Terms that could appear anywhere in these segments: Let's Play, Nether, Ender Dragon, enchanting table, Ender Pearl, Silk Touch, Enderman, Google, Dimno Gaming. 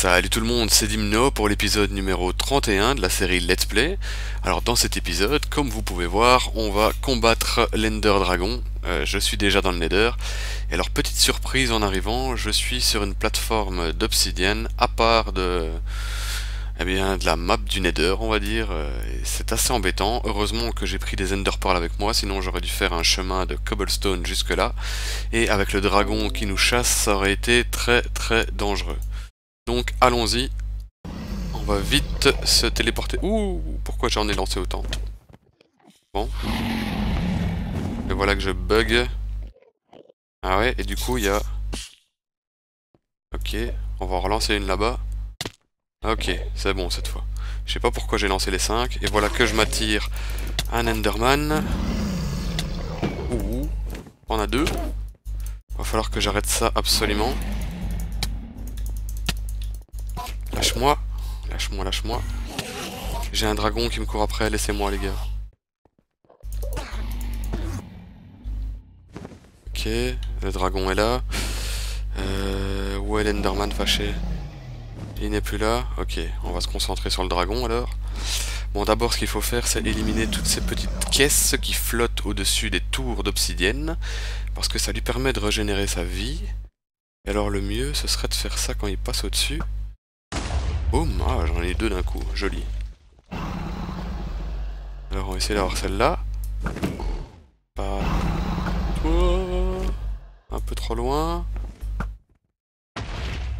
Salut tout le monde, c'est Dimno pour l'épisode numéro 31 de la série Let's Play. Alors dans cet épisode, comme vous pouvez voir, on va combattre l'Ender Dragon. Je suis déjà dans le Nether. Et alors petite surprise en arrivant, je suis sur une plateforme d'obsidienne à part de la map du Nether, on va dire. C'est assez embêtant. Heureusement que j'ai pris des Ender Pearl avec moi, sinon j'aurais dû faire un chemin de cobblestone jusque là. Et avec le dragon qui nous chasse, ça aurait été très dangereux. Donc allons-y. On va vite se téléporter. Ouh, pourquoi j'en ai lancé autant? Bon. Et voilà que je bug. Ah ouais, et du coup il y a... Ok, on va en relancer une là-bas. Ok, c'est bon cette fois. Je sais pas pourquoi j'ai lancé les 5. Et voilà que je m'attire un Enderman. Ouh, on a 2. Va falloir que j'arrête ça absolument. Lâche-moi. Lâche-moi, lâche-moi. J'ai un dragon qui me court après. Laissez-moi les gars. Ok, le dragon est là. Où est l'Enderman fâché ? Il n'est plus là. Ok, on va se concentrer sur le dragon alors. Bon, d'abord ce qu'il faut faire, c'est éliminer toutes ces petites caisses qui flottent au-dessus des tours d'obsidienne, parce que ça lui permet de régénérer sa vie. Et alors le mieux, ce serait de faire ça quand il passe au-dessus. Boum, ah, j'en ai 2 d'un coup, joli. Alors on va essayer d'avoir celle-là. Pas... Oh, un peu trop loin.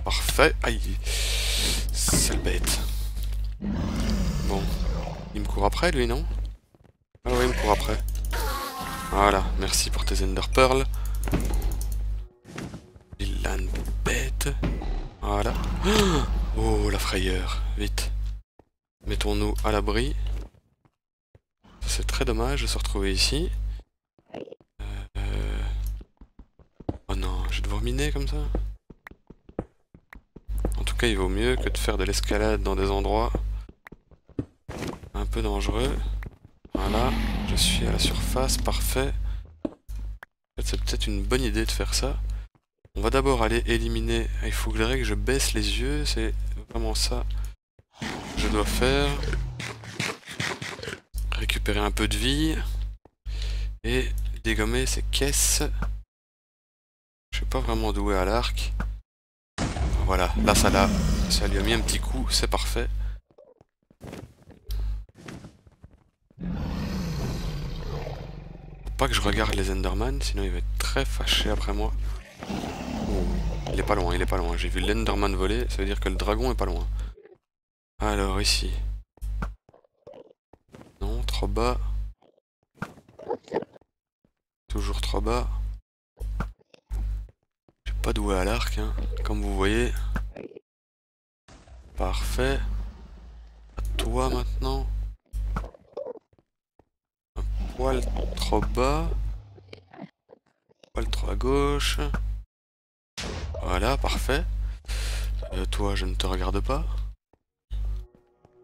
Parfait, aïe. Sale bête. Bon. Il me court après lui, non? Ah ouais, il me court après. Voilà, merci pour tes Ender Pearl. Vilaine bête. Voilà. Oh, la frayeur. Vite. Mettons-nous à l'abri. C'est très dommage de se retrouver ici. Oh non, je vais devoir miner comme ça. En tout cas, il vaut mieux que de faire de l'escalade dans des endroits un peu dangereux. Voilà, je suis à la surface, parfait. En fait, c'est peut-être une bonne idée de faire ça. On va d'abord aller éliminer... Il faudrait que je baisse les yeux, c'est vraiment ça que je dois faire. Récupérer un peu de vie. Et dégommer ces caisses. Je suis pas vraiment doué à l'arc. Voilà, là ça lui a mis un petit coup, c'est parfait. Faut pas que je regarde les Enderman, sinon il va être très fâché après moi. Oh, il est pas loin, il est pas loin. J'ai vu l'Enderman voler, ça veut dire que le dragon est pas loin. Alors ici. Non, trop bas. Toujours trop bas. Pas doué à l'arc, hein, comme vous voyez. Parfait. À toi maintenant. Un poil trop bas. Un poil trop à gauche. Voilà, parfait. Toi, je ne te regarde pas.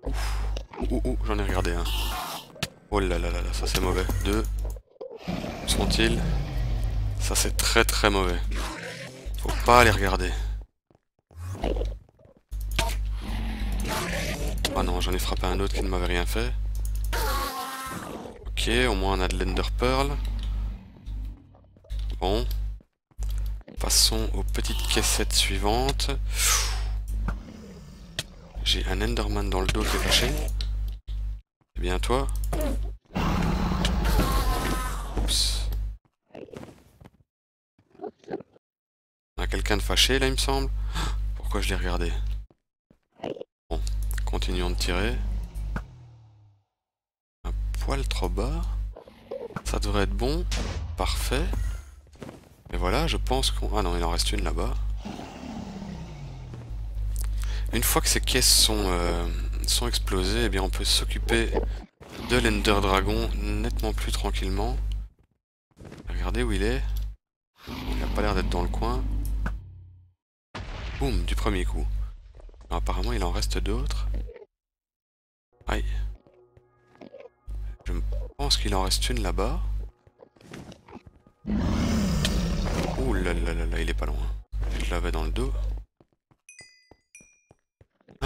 Ouf. Ouh, j'en ai regardé un. Oh là là là là, ça c'est mauvais. 2. Où sont-ils? Ça c'est très mauvais. Faut pas les regarder. Ah non, j'en ai frappé un autre qui ne m'avait rien fait. Ok, au moins on a de l'Ender Pearl. Bon. Passons aux petites caissettes suivantes. J'ai un Enderman dans le dos qui est caché. Eh bien toi. Oups. Quelqu'un de fâché là il me semble. Pourquoi je l'ai regardé? Bon, continuons de tirer. Un poil trop bas. Ça devrait être bon. Parfait. Et voilà, je pense qu'on... Ah non, il en reste une là-bas. Une fois que ces caisses sont explosées, eh bien on peut s'occuper de l'Ender Dragon nettement plus tranquillement. Regardez où il est. Il n'a pas l'air d'être dans le coin. Boum, du premier coup. Alors, apparemment, il en reste d'autres. Aïe. Je pense qu'il en reste une là-bas. Ouh là là là là, il est pas loin. Je l'avais dans le dos.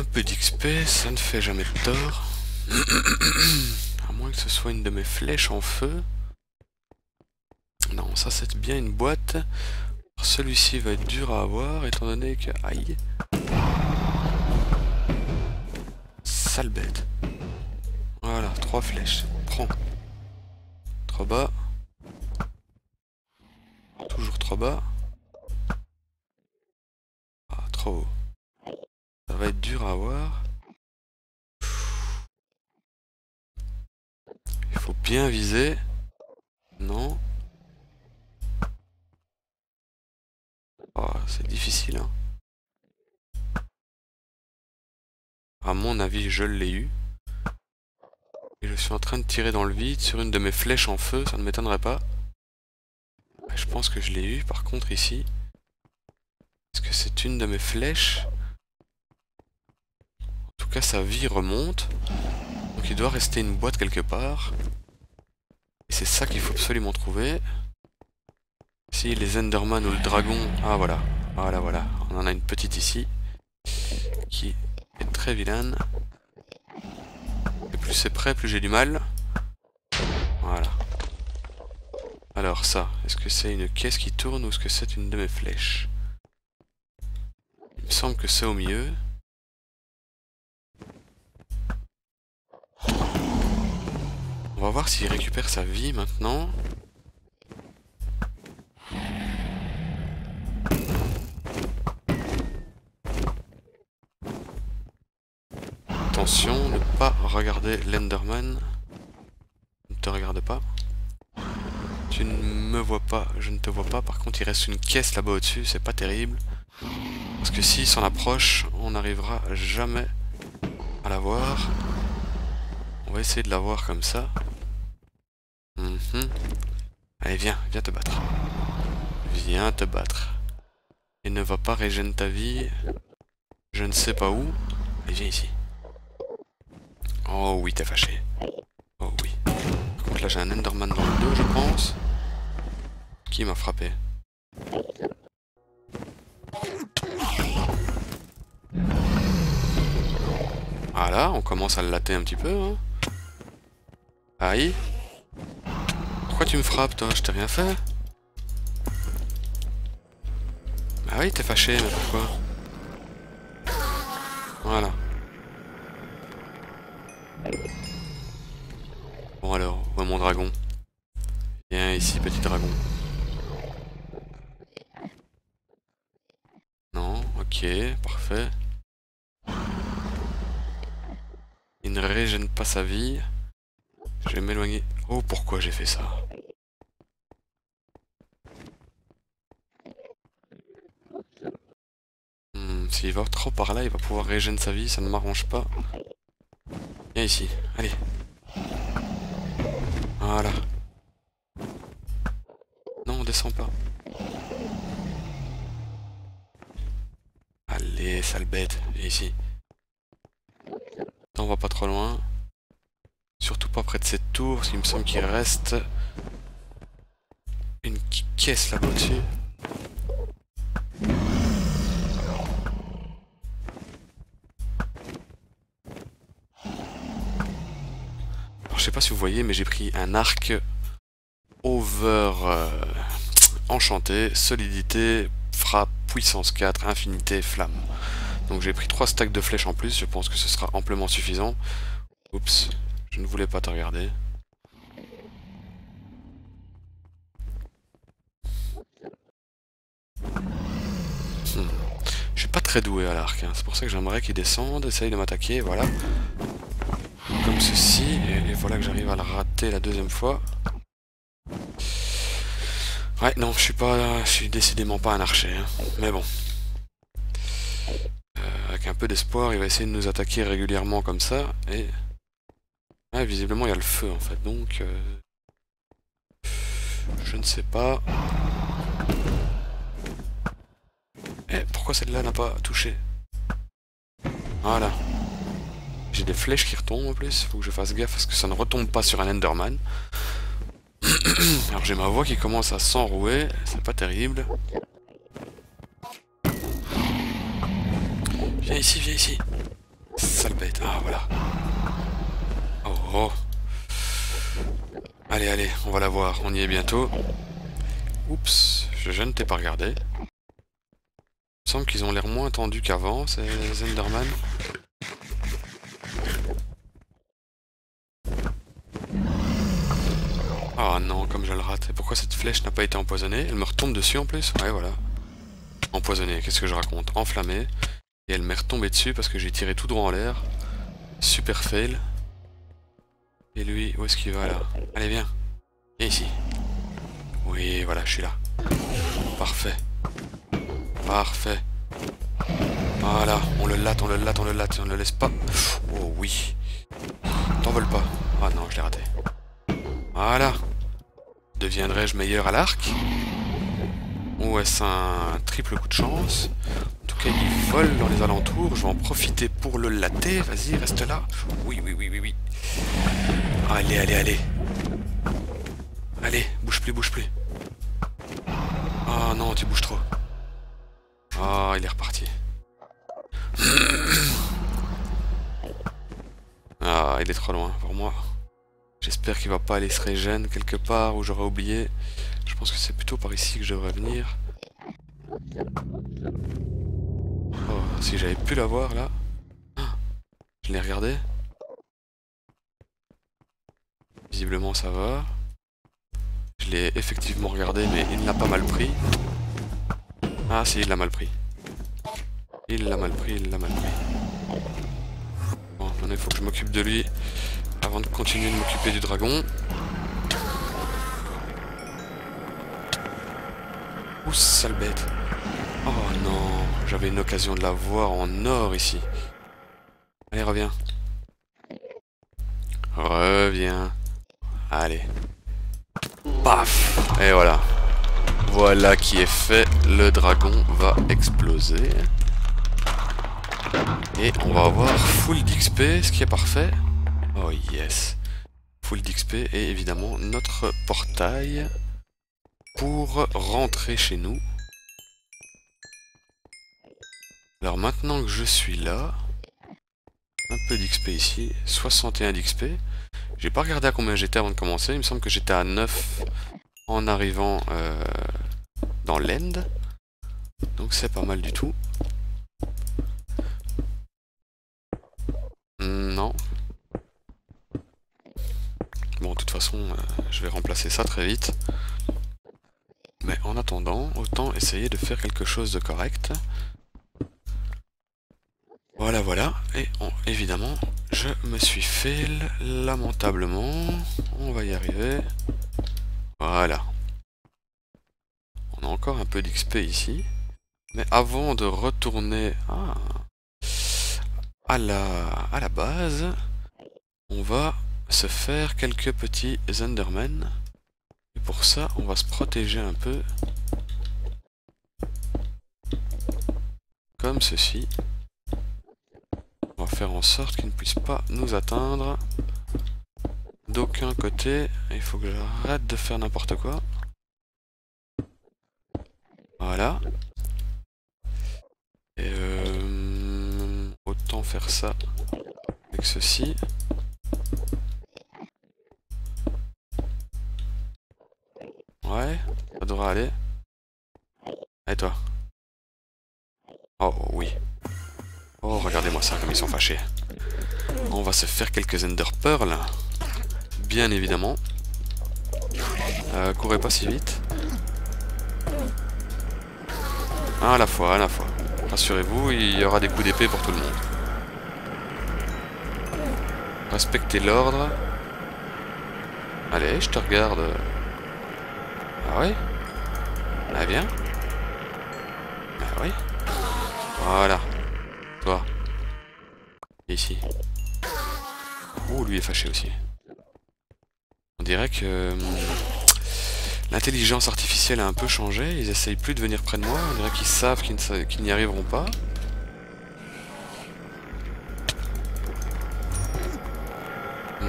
Un peu d'XP, ça ne fait jamais de tort. À moins que ce soit une de mes flèches en feu. Non, ça c'est bien une boîte. Celui-ci va être dur à avoir, étant donné que... Aïe. Sale bête. Voilà, 3 flèches. Prends. 3 bas. Toujours 3 bas. Ah, trop haut. Ça va être dur à avoir. Il faut bien viser. Non. Oh, c'est difficile, hein. À mon avis, je l'ai eu. Et je suis en train de tirer dans le vide sur une de mes flèches en feu, ça ne m'étonnerait pas. Je pense que je l'ai eu, par contre, ici. Est-ce que c'est une de mes flèches? En tout cas, sa vie remonte. Donc il doit rester une boîte quelque part. Et c'est ça qu'il faut absolument trouver. Si les Enderman ou le dragon... Ah voilà, voilà, voilà. On en a une petite ici. Qui est très vilaine. Et plus c'est près, plus j'ai du mal. Voilà. Alors ça, est-ce que c'est une caisse qui tourne ou est-ce que c'est une de mes flèches? Il me semble que c'est au milieu. On va voir s'il récupère sa vie maintenant. Attention, ne pas regarder l'Enderman. Ne te regarde pas. Tu ne me vois pas, je ne te vois pas. Par contre, il reste une caisse là-bas au-dessus, c'est pas terrible. Parce que s'il s'en approche, on n'arrivera jamais à la voir. On va essayer de la voir comme ça. Allez, viens, viens te battre. Viens te battre. Et ne va pas régénérer ta vie. Je ne sais pas où. Allez, viens ici. Oh oui, t'es fâché. Oh oui. Par contre, là, j'ai un Enderman dans le dos, je pense. Qui m'a frappé? Ah là, on commence à le latter un petit peu, hein. Aïe. Pourquoi tu me frappes, toi? Je t'ai rien fait. Ah oui, t'es fâché, mais pourquoi? Voilà. Bon alors, où est mon dragon? Viens ici, petit dragon. Non, ok, parfait. Il ne régène pas sa vie. Je vais m'éloigner. Oh, pourquoi j'ai fait ça? S'il va trop par là, il va pouvoir régénérer sa vie, ça ne m'arrange pas. Viens ici, allez. Voilà. Non, on descend pas. Allez, sale bête, viens ici. On va pas trop loin. Surtout pas près de cette tour, parce qu'il me semble qu'il reste une caisse là-bas au-dessus. Je sais pas si vous voyez, mais j'ai pris un arc over enchanté, solidité, frappe, puissance 4, infinité, flamme. Donc j'ai pris 3 stacks de flèches en plus, je pense que ce sera amplement suffisant. Oups, je ne voulais pas te regarder. Je suis pas très doué à l'arc, hein. C'est pour ça que j'aimerais qu'il descende, essaye de m'attaquer, voilà. Comme ceci, et voilà que j'arrive à le rater la deuxième fois. Ouais, non, je suis décidément pas un archer, hein. Mais bon. Avec un peu d'espoir, il va essayer de nous attaquer régulièrement comme ça, et... Ah, visiblement, il y a le feu, en fait, donc... Je ne sais pas... Eh, pourquoi celle-là n'a pas touché? Voilà. J'ai des flèches qui retombent en plus, faut que je fasse gaffe parce que ça ne retombe pas sur un Enderman. Alors j'ai ma voix qui commence à s'enrouer, c'est pas terrible. Viens ici, viens ici. sale bête. Ah, voilà. Oh, oh. Allez, allez, on va la voir. On y est bientôt. Oups, je ne t'ai pas regardé. Il me semble qu'ils ont l'air moins tendus qu'avant, ces Enderman. Ah non, comme je le rate. Et pourquoi cette flèche n'a pas été empoisonnée? Elle me retombe dessus en plus? Ouais, voilà. Empoisonnée, qu'est-ce que je raconte? Enflammée. Et elle m'est retombée dessus parce que j'ai tiré tout droit en l'air. Super fail. Et lui, où est-ce qu'il va là? Allez, viens. Viens ici. Oui, voilà, je suis là. Parfait. Parfait. Voilà, on le latte, on le latte, on le latte. On ne le laisse pas. Oh oui. T'en veux pas? Ah non, je l'ai raté. Voilà. Deviendrai-je meilleur à l'arc? Ou est-ce un triple coup de chance? En tout cas, il vole dans les alentours. Je vais en profiter pour le latter. Vas-y, reste là. Oui, oui, oui, oui, oui. Allez, allez, allez. Allez, bouge plus, bouge plus. Ah non, tu bouges trop. Ah, il est reparti. Ah, il est trop loin pour moi. J'espère qu'il va pas aller se régénérer quelque part où j'aurais oublié. Je pense que c'est plutôt par ici que je devrais venir. Oh, si j'avais pu la voir là. Ah, je l'ai regardé. Visiblement ça va. Je l'ai effectivement regardé mais il l'a pas mal pris. Ah si, il l'a mal pris. Il l'a mal pris, il l'a mal pris. Bon, maintenant il faut que je m'occupe de lui. Avant de continuer de m'occuper du dragon. Ouh, sale bête. Oh non, j'avais une occasion de la voir en or ici. Allez, reviens. Reviens. Allez. Paf! Et voilà. Voilà qui est fait. Le dragon va exploser. Et on va avoir full d'XP, ce qui est parfait. Oh yes. Full d'XP et évidemment notre portail pour rentrer chez nous. Alors maintenant que je suis là, un peu d'XP ici, 61 d'XP. J'ai pas regardé à combien j'étais avant de commencer, il me semble que j'étais à 9 en arrivant dans l'end. Donc c'est pas mal du tout. Non. Bon, de toute façon, je vais remplacer ça très vite. Mais en attendant, autant essayer de faire quelque chose de correct. Voilà, voilà. Et évidemment, je me suis fait lamentablement. On va y arriver. Voilà. On a encore un peu d'XP ici. Mais avant de retourner à la base, on va se faire quelques petits Endermen. Et pour ça, on va se protéger un peu. Comme ceci. On va faire en sorte qu'ils ne puissent pas nous atteindre d'aucun côté. Il faut que j'arrête de faire n'importe quoi. Voilà. Et autant faire ça avec ceci. Ouais, ça devrait aller. Et toi? Oh oui. Oh, regardez-moi ça, comme ils sont fâchés. On va se faire quelques Ender Pearl. Bien évidemment. Courez pas si vite. À la fois, à la fois. Rassurez-vous, il y aura des coups d'épée pour tout le monde. Respectez l'ordre. Allez, je te regarde. Ah oui? Ah bien? Ah oui? Voilà. Toi. Ici. Oh, lui est fâché aussi. On dirait que l'intelligence artificielle a un peu changé. Ils essayent plus de venir près de moi. On dirait qu'ils savent qu'ils n'y arriveront pas.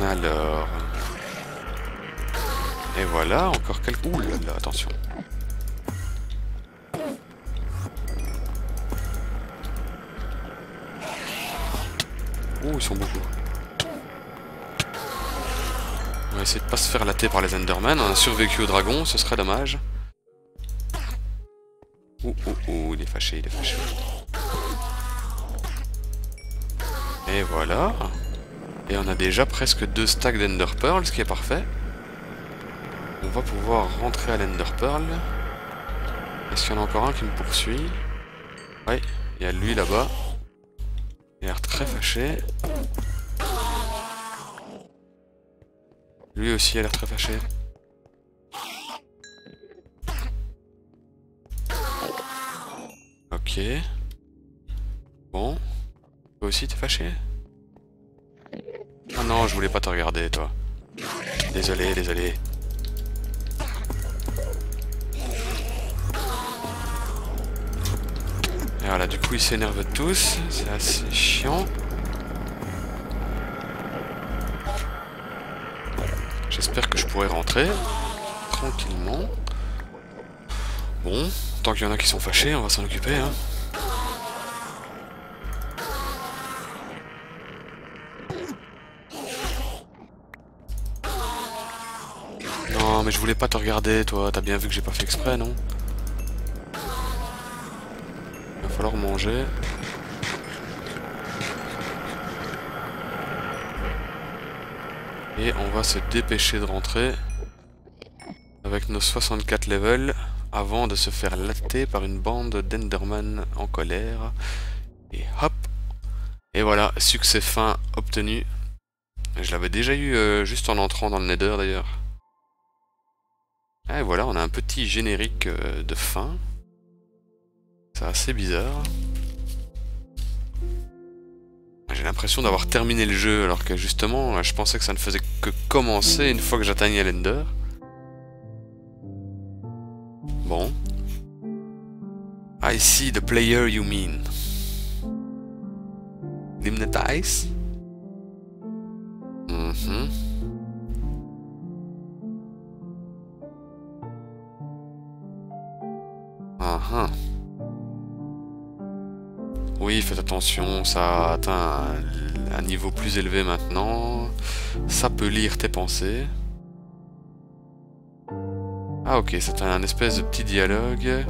Alors... Et voilà, encore quelques... Ouh là là, attention. Oh, ils sont beaucoup. On va essayer de pas se faire latter par les Enderman. On a survécu au dragon, ce serait dommage. Oh, oh, oh, il est fâché, il est fâché. Et voilà. Et on a déjà presque 2 stacks d'Ender Pearl, ce qui est parfait. On va pouvoir rentrer à l'Ender Pearl. Est-ce qu'il y en a encore un qui me poursuit? Oui, il y a lui là-bas. Il a l'air très fâché. Lui aussi a l'air très fâché. Ok. Bon. Toi aussi t'es fâché? Ah non, je voulais pas te regarder, toi. Désolé, désolé. Et voilà, du coup ils s'énervent tous, c'est assez chiant. J'espère que je pourrai rentrer tranquillement. Bon, tant qu'il y en a qui sont fâchés, on va s'en occuper, hein. Non, mais je voulais pas te regarder, toi, t'as bien vu que j'ai pas fait exprès, non ? Alors manger. Et on va se dépêcher de rentrer avec nos 64 levels avant de se faire latter par une bande d'Enderman en colère. Et hop. Et voilà, succès fin obtenu. Je l'avais déjà eu juste en entrant dans le Nether d'ailleurs. Et voilà, on a un petit générique de fin. C'est assez bizarre. J'ai l'impression d'avoir terminé le jeu alors que justement je pensais que ça ne faisait que commencer une fois que j'atteignais l'Ender. Bon. I see the player you mean. Dimnetize. Oui, faites attention, ça atteint un niveau plus élevé maintenant. Ça peut lire tes pensées. Ah ok, c'est un espèce de petit dialogue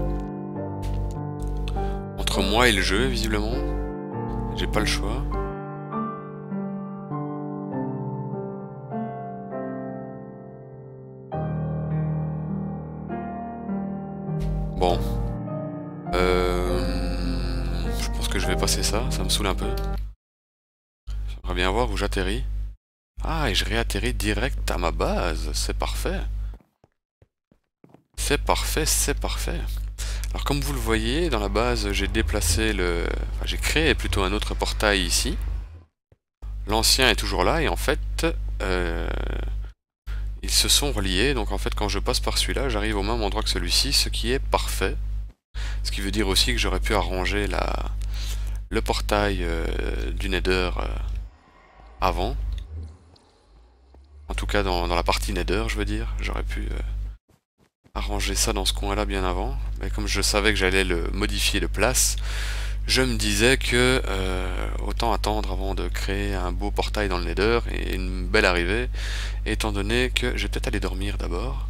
entre moi et le jeu, visiblement. J'ai pas le choix. Bon. Passer ça, ça me saoule un peu. J'aimerais bien voir où j'atterris. Ah, et je réatterris direct à ma base, c'est parfait. C'est parfait, c'est parfait. Alors comme vous le voyez, dans la base, j'ai déplacé le... Enfin, j'ai créé plutôt un autre portail ici. L'ancien est toujours là, et en fait, ils se sont reliés, donc en fait, quand je passe par celui-là, j'arrive au même endroit que celui-ci, ce qui est parfait. Ce qui veut dire aussi que j'aurais pu arranger la... le portail du Nether avant. En tout cas dans la partie Nether, je veux dire. J'aurais pu arranger ça dans ce coin-là bien avant. Mais comme je savais que j'allais le modifier de place, je me disais que autant attendre avant de créer un beau portail dans le Nether et une belle arrivée, étant donné que je vais peut-être aller dormir d'abord.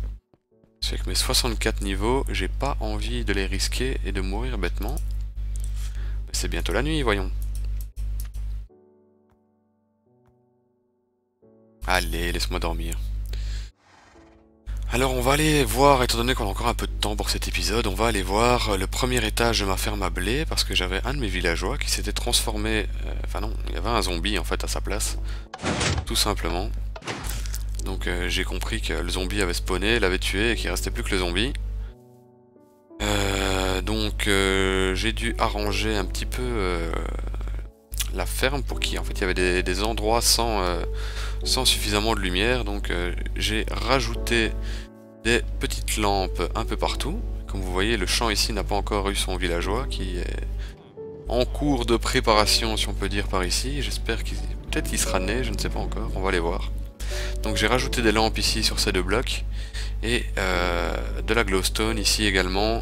Parce que mes 64 niveaux, j'ai pas envie de les risquer et de mourir bêtement. C'est bientôt la nuit, voyons. Allez, laisse-moi dormir. Alors on va aller voir, étant donné qu'on a encore un peu de temps pour cet épisode, on va aller voir le premier étage de ma ferme à blé, parce que j'avais un de mes villageois qui s'était transformé... Enfin non, il y avait un zombie en fait à sa place, tout simplement. Donc j'ai compris que le zombie avait spawné, l'avait tué, et qu'il restait plus que le zombie. Donc j'ai dû arranger un petit peu la ferme pour qu'il en fait, il y avait des endroits sans suffisamment de lumière. Donc j'ai rajouté des petites lampes un peu partout. Comme vous voyez, le champ ici n'a pas encore eu son villageois qui est en cours de préparation, si on peut dire, par ici. J'espère qu'il peut-être il sera né, je ne sais pas encore, on va aller voir. Donc j'ai rajouté des lampes ici sur ces deux blocs et de la glowstone ici également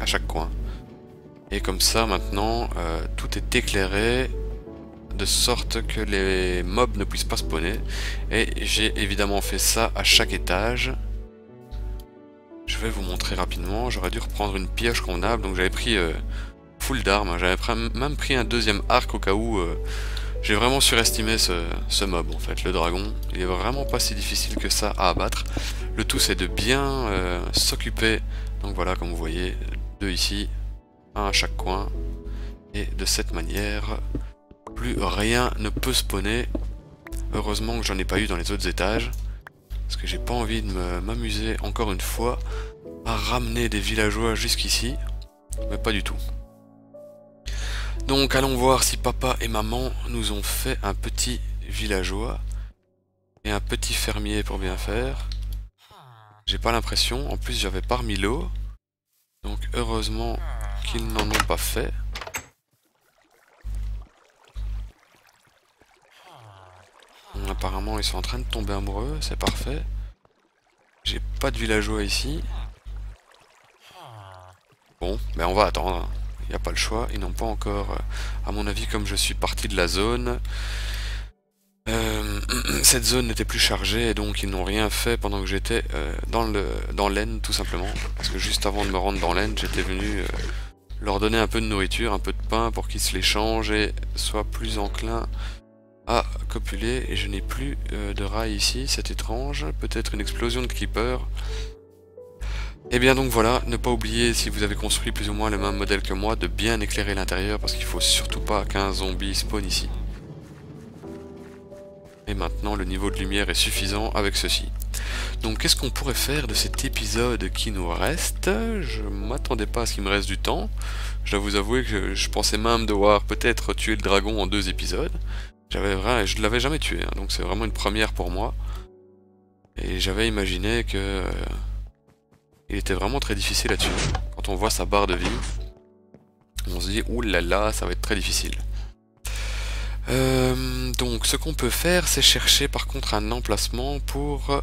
à chaque coin. Et comme ça maintenant tout est éclairé de sorte que les mobs ne puissent pas spawner. Et j'ai évidemment fait ça à chaque étage. Je vais vous montrer rapidement. J'aurais dû reprendre une pioche convenable, donc j'avais pris full d'armes. J'avais même pris un deuxième arc au cas où. J'ai vraiment surestimé ce mob en fait, le dragon. Il est vraiment pas si difficile que ça à abattre. Le tout c'est de bien s'occuper. Donc voilà, comme vous voyez, deux ici, un à chaque coin. Et de cette manière, plus rien ne peut spawner. Heureusement que j'en ai pas eu dans les autres étages. Parce que j'ai pas envie de m'amuser encore une fois à ramener des villageois jusqu'ici. Mais pas du tout. Donc allons voir si papa et maman nous ont fait un petit villageois et un petit fermier pour bien faire. J'ai pas l'impression, en plus j'avais pas remis l'eau. Donc heureusement qu'ils n'en ont pas fait. Bon, apparemment ils sont en train de tomber amoureux, c'est parfait. J'ai pas de villageois ici. Bon, ben on va attendre. Il n'y a pas le choix, ils n'ont pas encore, à mon avis, comme je suis parti de la zone, cette zone n'était plus chargée, et donc ils n'ont rien fait pendant que j'étais dans l'Aisne, tout simplement. Parce que juste avant de me rendre dans l'Aisne, j'étais venu leur donner un peu de nourriture, un peu de pain, pour qu'ils se l'échangent et soient plus enclins à copuler. Et je n'ai plus de rail ici, c'est étrange, peut-être une explosion de creeper. Et bien donc voilà, ne pas oublier, si vous avez construit plus ou moins le même modèle que moi, de bien éclairer l'intérieur, parce qu'il faut surtout pas qu'un zombie spawn ici. Et maintenant le niveau de lumière est suffisant avec ceci. Donc qu'est-ce qu'on pourrait faire de cet épisode qui nous reste? Je m'attendais pas à ce qu'il me reste du temps. Je dois vous avouer que je pensais même devoir peut-être tuer le dragon en 2 épisodes. Je ne l'avais jamais tué, hein, donc c'est vraiment une première pour moi. Et j'avais imaginé que... il était vraiment très difficile là-dessus. Quand on voit sa barre de vie, on se dit oulala, ça va être très difficile. Donc ce qu'on peut faire, c'est chercher par contre un emplacement pour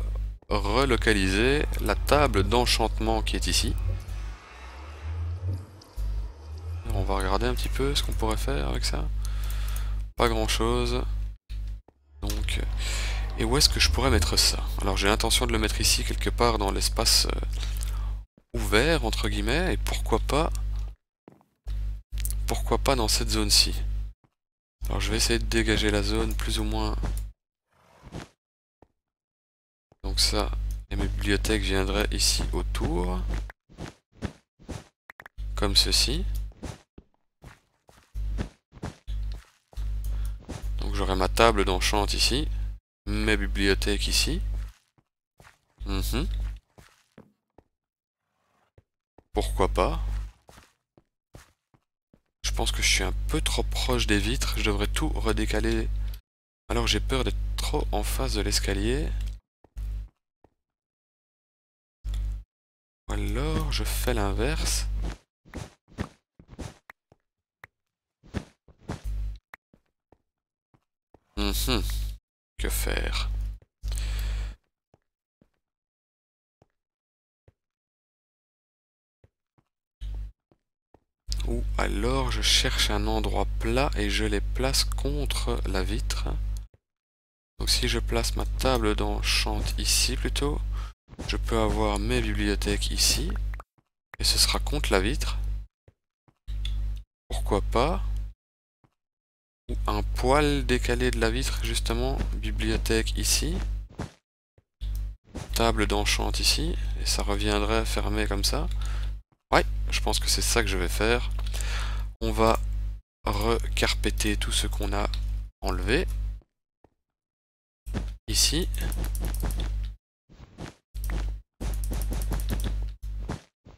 relocaliser la table d'enchantement qui est ici. On va regarder un petit peu ce qu'on pourrait faire avec ça. Pas grand chose. Donc... et où est-ce que je pourrais mettre ça? Alors j'ai l'intention de le mettre ici quelque part dans l'espace... ouvert entre guillemets, et pourquoi pas dans cette zone ci alors je vais essayer de dégager la zone plus ou moins, donc ça et mes bibliothèques viendraient ici autour comme ceci, donc j'aurai ma table d'enchant ici, mes bibliothèques ici. Pourquoi pas? Je pense que je suis un peu trop proche des vitres, je devrais tout redécaler. Alors j'ai peur d'être trop en face de l'escalier. Alors je fais l'inverse. Que faire? Ou alors je cherche un endroit plat et je les place contre la vitre. Donc si je place ma table d'enchant ici plutôt, je peux avoir mes bibliothèques ici. Et ce sera contre la vitre. Pourquoi pas? Ou un poil décalé de la vitre justement. Bibliothèque ici. Table d'enchant ici. Et ça reviendrait fermé comme ça. Ouais, je pense que c'est ça que je vais faire. On va recarpeter tout ce qu'on a enlevé. Ici.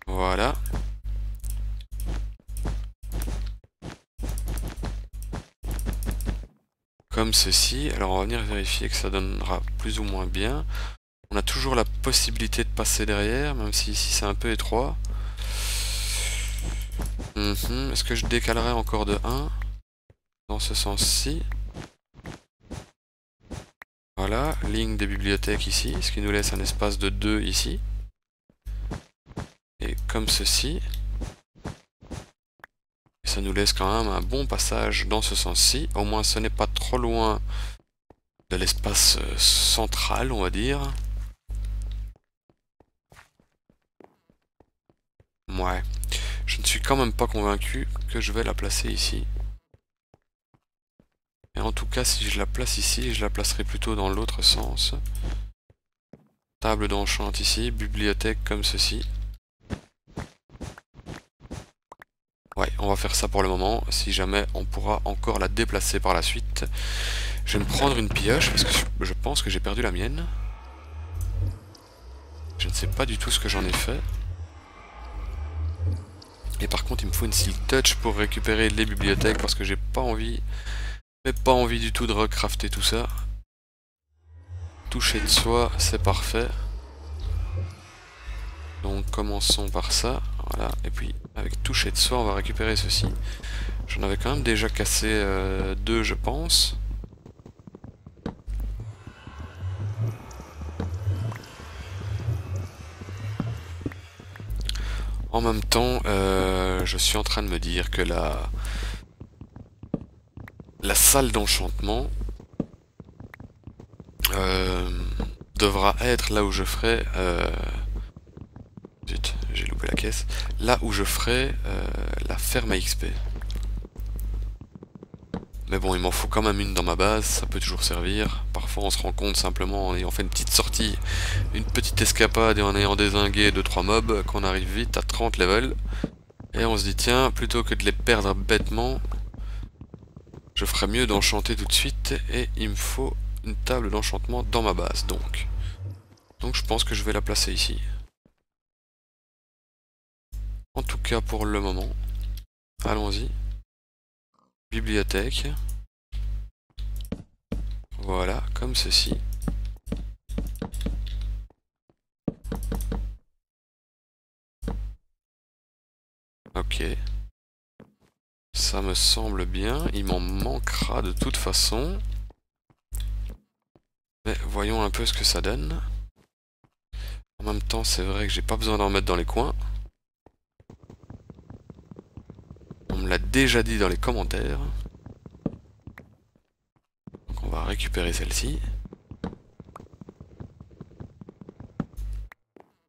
Voilà. Comme ceci. Alors on va venir vérifier que ça donnera plus ou moins bien. On a toujours la possibilité de passer derrière, même si ici c'est un peu étroit. Est-ce que je décalerai encore de 1 dans ce sens-ci? Voilà, ligne des bibliothèques ici, ce qui nous laisse un espace de 2 ici. Et comme ceci. Et ça nous laisse quand même un bon passage dans ce sens-ci. Au moins ce n'est pas trop loin de l'espace central, on va dire. Ouais. Je ne suis quand même pas convaincu que je vais la placer ici. Et en tout cas, si je la place ici, je la placerai plutôt dans l'autre sens. Table d'enchant ici, bibliothèque comme ceci. Ouais, on va faire ça pour le moment. Si jamais on pourra encore la déplacer par la suite. Je vais me prendre une pioche parce que je pense que j'ai perdu la mienne. Je ne sais pas du tout ce que j'en ai fait. Et par contre il me faut une Silk Touch pour récupérer les bibliothèques parce que j'ai pas envie, mais pas envie du tout de recrafter tout ça. Toucher de soie, c'est parfait. Donc commençons par ça, voilà, et puis avec toucher de soie on va récupérer ceci. J'en avais quand même déjà cassé deux je pense. En même temps, je suis en train de me dire que la salle d'enchantement devra être là où je ferai... Zut, j'ai loupé la caisse. Là où je ferai la ferme à XP. Mais bon, il m'en faut quand même une dans ma base, ça peut toujours servir. Parfois on se rend compte simplement en ayant fait une petite sortie, une petite escapade et en ayant dézingué 2-3 mobs, qu'on arrive vite à 30 levels. Et on se dit tiens, plutôt que de les perdre bêtement, je ferais mieux d'enchanter tout de suite et il me faut une table d'enchantement dans ma base donc. Donc je pense que je vais la placer ici. En tout cas pour le moment, allons-y. Bibliothèque, voilà, comme ceci. Ok, ça me semble bien, il m'en manquera de toute façon, mais voyons un peu ce que ça donne. En même temps c'est vrai que j'ai pas besoin d'en mettre dans les coins. On me l'a déjà dit dans les commentaires. Donc on va récupérer celle-ci.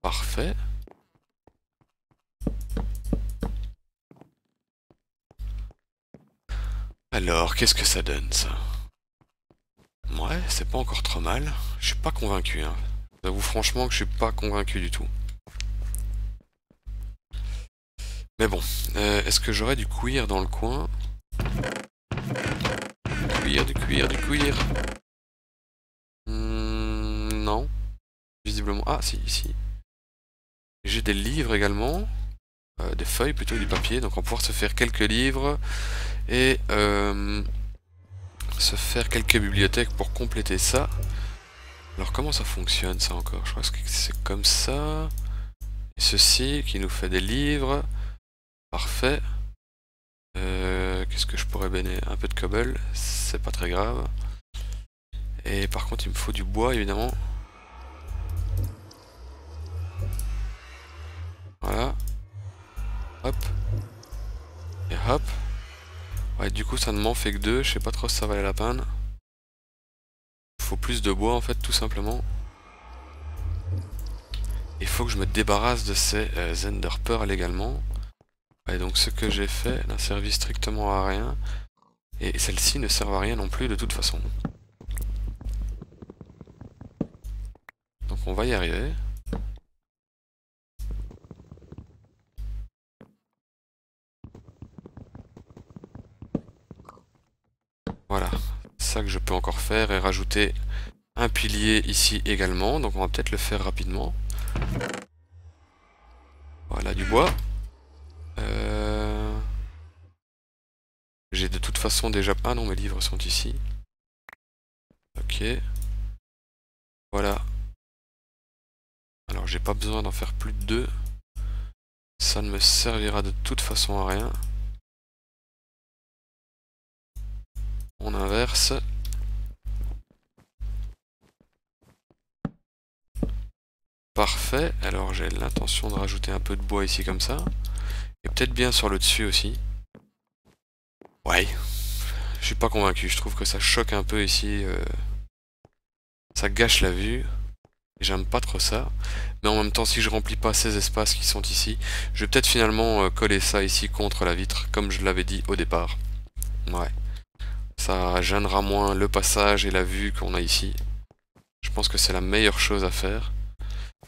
Parfait. Alors, qu'est-ce que ça donne ça? Ouais, c'est pas encore trop mal. Je suis pas convaincu, hein. J'avoue franchement que je suis pas convaincu du tout. Mais bon, est-ce que j'aurais du cuir dans le coin? Du cuir. Non. Visiblement. Ah, si, ici. J'ai des livres également. Des feuilles plutôt, du papier. Donc on va pouvoir se faire quelques livres. Et se faire quelques bibliothèques pour compléter ça. Alors comment ça fonctionne ça encore? Je crois que c'est comme ça. Et ceci qui nous fait des livres. Parfait. Qu'est-ce que je pourrais bénir? Un peu de cobble, c'est pas très grave. Et par contre il me faut du bois évidemment. Voilà. Hop. Et hop. Ouais, du coup ça ne m'en fait que deux, je sais pas trop si ça valait la peine. Il faut plus de bois en fait tout simplement. Il faut que je me débarrasse de ces Ender Pearl également. Et donc ce que j'ai fait n'a servi strictement à rien. Et celle-ci ne sert à rien non plus de toute façon. Donc on va y arriver. Voilà, c'est ça que je peux encore faire et rajouter un pilier ici également. Donc on va peut-être le faire rapidement. Voilà du bois. J'ai de toute façon déjà... Ah non, mes livres sont ici. Ok. Voilà. Alors j'ai pas besoin d'en faire plus de deux. Ça ne me servira de toute façon à rien. On inverse. Parfait. Alors j'ai l'intention de rajouter un peu de bois ici comme ça. Et peut-être bien sur le dessus aussi. Ouais. Je suis pas convaincu. Je trouve que ça choque un peu ici. Ça gâche la vue. J'aime pas trop ça. Mais en même temps, si je remplis pas ces espaces qui sont ici, je vais peut-être finalement coller ça ici contre la vitre, comme je l'avais dit au départ. Ouais. Ça gênera moins le passage et la vue qu'on a ici. Je pense que c'est la meilleure chose à faire.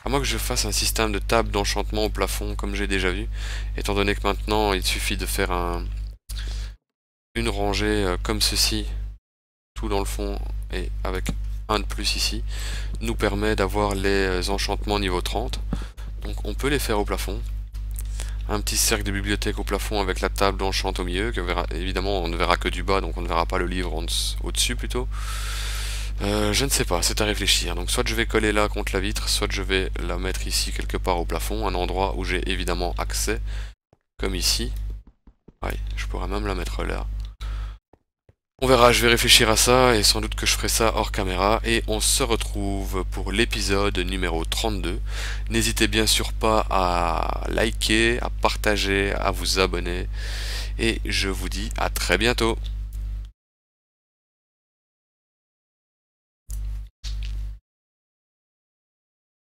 À moins que je fasse un système de table d'enchantement au plafond, comme j'ai déjà vu. Étant donné que maintenant, il suffit de faire une rangée comme ceci, tout dans le fond, et avec un de plus ici, nous permet d'avoir les enchantements niveau 30. Donc on peut les faire au plafond. Un petit cercle de bibliothèque au plafond avec la table d'enchant au milieu, que évidemment on ne verra que du bas, donc on ne verra pas le livre au-dessus plutôt. Je ne sais pas, c'est à réfléchir. Donc soit je vais coller là contre la vitre, soit je vais la mettre ici quelque part au plafond, un endroit où j'ai évidemment accès, comme ici. Ouais, je pourrais même la mettre là. On verra, je vais réfléchir à ça et sans doute que je ferai ça hors caméra et on se retrouve pour l'épisode numéro 32. N'hésitez bien sûr pas à liker, à partager, à vous abonner et je vous dis à très bientôt.